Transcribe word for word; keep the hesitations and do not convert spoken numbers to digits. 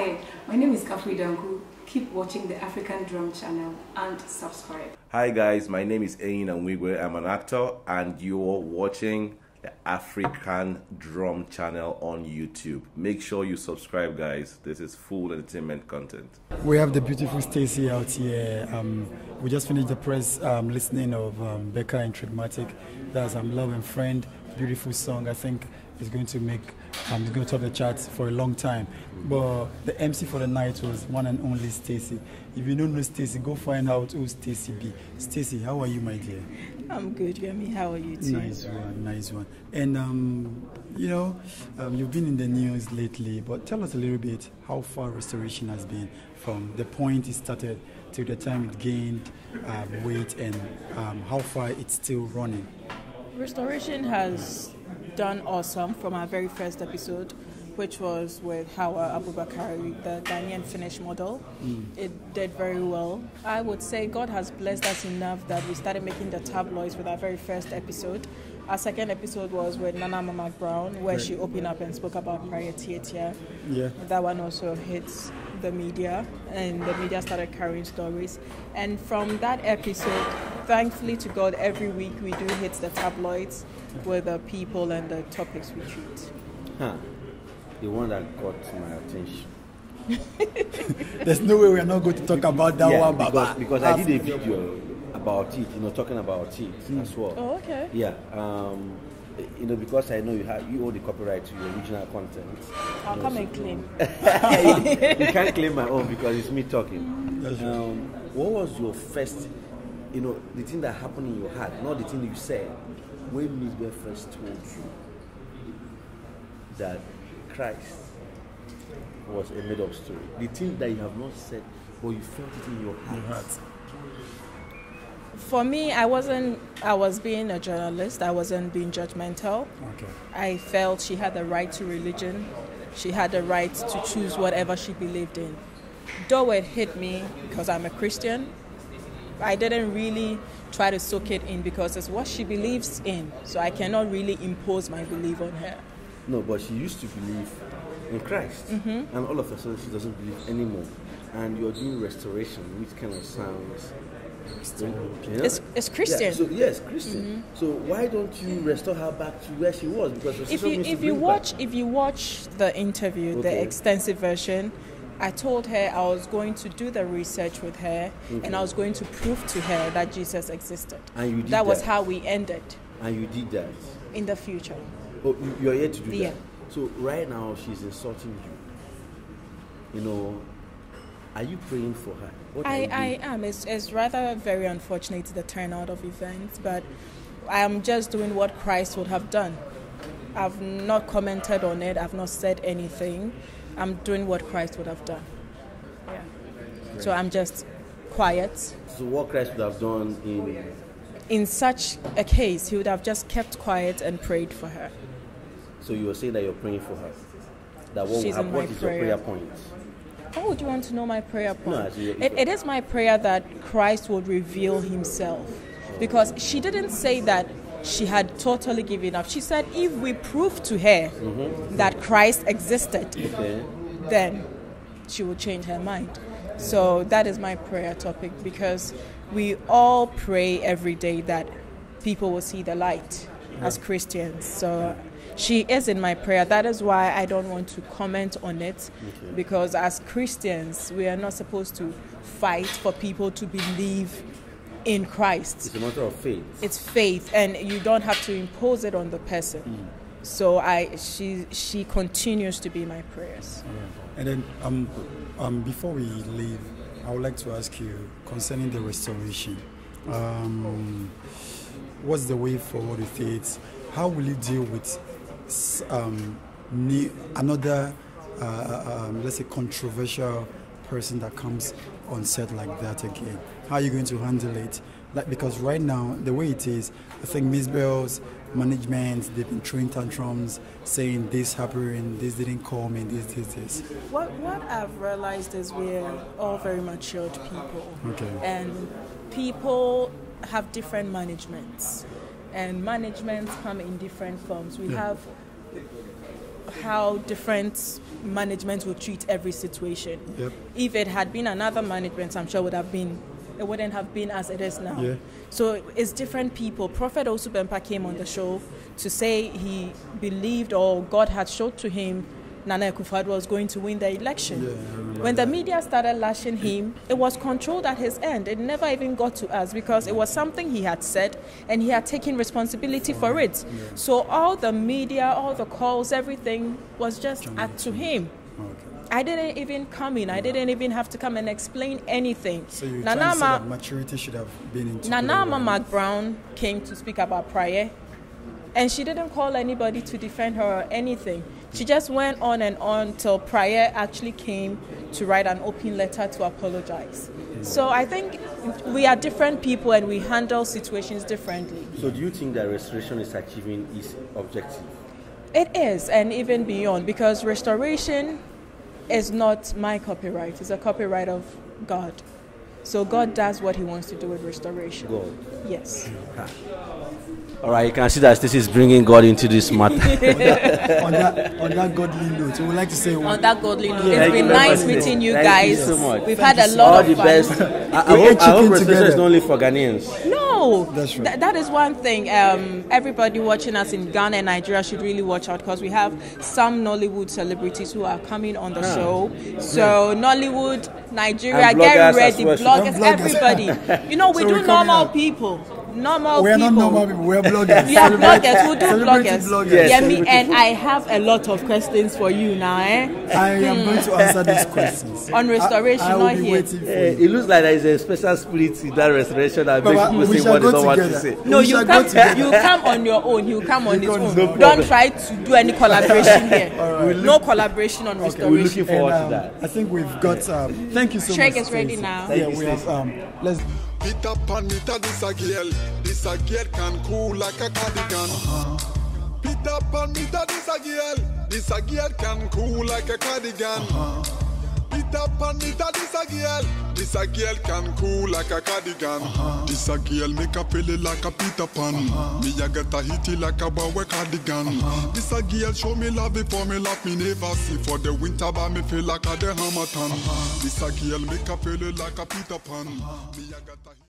Hi, my name is Kafui Dangu. Keep watching the African Drum Channel and subscribe. Hi guys, my name is Ain Wigwe. I'm an actor and you're watching the African Drum Channel on YouTube. Make sure you subscribe, guys. This is full entertainment content. We have the beautiful Stacy out here. Um, we just finished the press um, listening of um, Becca and Trigmatic. That's um, Love and Friend. Beautiful song. I think it's going to make um, it's going to top the charts for a long time. But the M C for the night was one and only Stacy. If you don't know Stacy, go find out who Stacy be. Stacy, how are you, my dear? I'm good, Remy. How are you too? Nice one, nice one. And um, you know, um, you've been in the news lately. But tell us a little bit how far Restoration has been from the point it started to the time it gained um, weight, and um, how far it's still running. Restoration has done awesome from our very first episode, which was with Howard Abubakari, the Ghanaian Finnish model. Mm. It did very well. I would say God has blessed us enough that we started making the tabloids with our very first episode. Our second episode was with Nana Maame Brown, where right. she opened up and spoke about prior theatre. Yeah. That one also hits the media, and the media started carrying stories. And from that episode, thankfully to God, every week we do hit the tabloids with the people and the topics we treat. Huh. The one that caught my attention. There's no way we are not going to talk about that yeah, one, Baba. Because, because I did a video about it, you know, talking about it mm. as well. Oh, okay. Yeah. Um, you know, because I know you have you own the copyright to your original content. I'll you know, come so, and claim. you, you can't claim my own because it's me talking. That's right. Um, what was your first? You know, the thing that happened in your heart, not the thing you said, when Miss Bear first told you that Christ was a made-up story. The thing that you have not said, but you felt it in your heart. For me, I wasn't, I was being a journalist, I wasn't being judgmental. Okay. I felt she had the right to religion, she had the right to choose whatever she believed in. Though it hit me, because I'm a Christian, I didn't really try to soak it in because it's what she believes in, so I cannot really impose my belief on her. No, but she used to believe in Christ, mm-hmm. and all of a sudden she doesn't believe anymore. And you're doing restoration, which kind of sounds... Christian. You know? It's, it's Christian. Yeah, so, yes, Christian. Mm-hmm. So why don't you restore her back to where she was? Because if you, if you watch, back. if you watch the interview, okay. the extensive version, I told her I was going to do the research with her, okay. and I was going to prove to her that Jesus existed. And you did that. That was how we ended. And you did that? In the future. Oh, you're here to do yeah. that? So right now, she's insulting you. You know, are you praying for her? What I, I am. It's, it's rather very unfortunate, the turnout of events, but I am just doing what Christ would have done. I've not commented on it. I've not said anything. I'm doing what Christ would have done. Yeah. Right. So I'm just quiet. So what Christ would have done in... In such a case, he would have just kept quiet and prayed for her. So you were saying that you're praying for her? That what, She's in what my is prayer. your prayer point? How would you want to know my prayer point? No, actually, it, it is my prayer that Christ would reveal himself. Because she didn't say that she had totally given up. She said, if we prove to her mm-hmm. that Christ existed, okay. then she will change her mind. So that is my prayer topic, because we all pray every day that people will see the light yeah. as Christians. So she is in my prayer. That is why I don't want to comment on it, okay. because as Christians, we are not supposed to fight for people to believe in Christ. It's a matter of faith. It's faith, and you don't have to impose it on the person. Mm. So I, she, she continues to be my prayers. Yeah. And then, um, um, before we leave, I would like to ask you concerning the restoration. Um, what's the way forward with it? How will you deal with um, new, another, uh, um, let's say, controversial person that comes on set like that again? How are you going to handle it? Like, because right now, the way it is, I think Miss Bell's management, they've been throwing tantrums, saying this happened, this didn't call me, this, this, this. What, what I've realized is we're all very matured people. Okay. And people have different managements. And managements come in different forms. We yeah. have how different management will treat every situation. Yep. If it had been another management, I'm sure it would have been, it wouldn't have been as it is now. Yeah. So it's different people. Prophet Osubempa came on the show to say he believed, or God had showed to him, Nana Akufo-Addo was going to win the election. Yeah, when the that. media started lashing him, it was controlled at his end. It never even got to us because it was something he had said and he had taken responsibility for, for it. Yeah. So all the media, all the calls, everything was just at to him. Okay. I didn't even come in. Yeah. I didn't even have to come and explain anything. So you Nana Maame, that maturity should have been into Nana Maame Brown came to speak about prayer, and she didn't call anybody to defend her or anything. She just went on and on till Prayer actually came to write an open letter to apologize. Mm-hmm. So I think we are different people and we handle situations differently. So do you think that Restoration is achieving its objective? It is, and even beyond, because Restoration is not my copyright. It's a copyright of God. So God does what he wants to do with Restoration. God? Yes. All right, you can see that Stacy is bringing God into this matter. on, that, on that godly note, we would like to say... On that godly note, yeah, it's been nice meeting you guys. Thank you so much. We've thank had a lot all of the fun. Best. I, I hope, I hope Restoration is not only for Ghanaians. No, that's right. Th that is one thing. Um, everybody watching us in Ghana and Nigeria should really watch out, because we have some Nollywood celebrities who are coming on the ah. show. So yeah. Nollywood, Nigeria, get ready, well. bloggers, bloggers, everybody. You know, we so do normal out. people. Normal we are people. not normal people, we are bloggers. You are bloggers, who do bloggers. bloggers. Yes. Yeah, me, and I have a lot of questions for you now. Eh? I am hmm. going to answer these questions. On Restoration, I, I not here. Hey, it looks like there is a special spirit in that Restoration that but makes people say what they don't want to say. No, you come, you come on your own, you come on his own. No don't try to do any collaboration here. Right. No collaboration on okay. Restoration. We're looking forward and, um, to that. I think we've got, um, thank you so Shrek much. Shrek is ready now. Yeah, we have, um, let's... Peter Pan, Peter, this a girl, this a girl can cool like a cardigan. Uh-huh. Peter Pan, Peter, this a girl, this a girl can cool like a cardigan. Uh-huh. Peter Pan, Peter, this a girl, this a girl can cool like a cardigan. Uh-huh. This a girl make a feel like a Peter Pan. Uh-huh. Me a get a hitty like a bow cardigan. Uh-huh. This a girl show me love before me love me never see for the winter, but me feel like a the hammer. Uh-huh. This a girl make a feel like a Peter Pan. Uh-huh. Me a get a